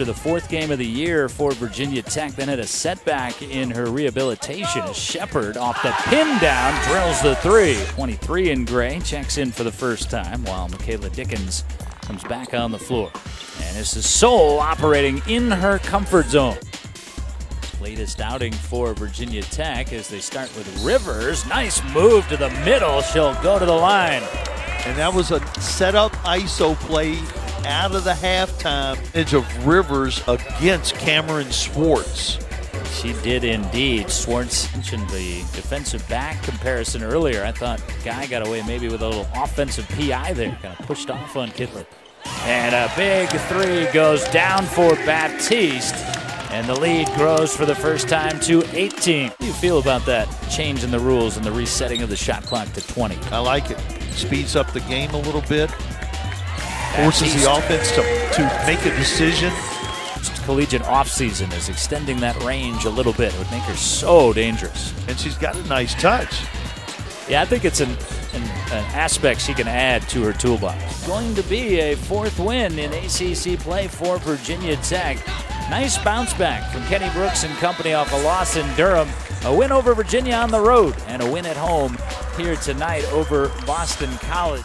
after the fourth game of the year for Virginia Tech, then had a setback in her rehabilitation. Shepard off the pin down, drills the three. 23 in gray, checks in for the first time, while Makayla Dickens comes back on the floor. And this is Soul operating in her comfort zone. Latest outing for Virginia Tech as they start with Rivers. Nice move to the middle. She'll go to the line. And that was a set-up ISO play out of the halftime edge of Rivers against Cameron Swartz. She did indeed. Swartz mentioned the defensive back comparison earlier. I thought Guy got away maybe with a little offensive PI there. Kind of pushed off on Kittler. And a big three goes down for Baptiste. And the lead grows for the first time to 18. How do you feel about that change in the rules and the resetting of the shot clock to 20? I like it. Speeds up the game a little bit. Forces the offense to make a decision. Collegiate offseason is extending that range a little bit. It would make her so dangerous. And she's got a nice touch. Yeah, I think it's an aspect she can add to her toolbox. Going to be a fourth win in ACC play for Virginia Tech. Nice bounce back from Kenny Brooks and company off a loss in Durham. A win over Virginia on the road and a win at home here tonight over Boston College.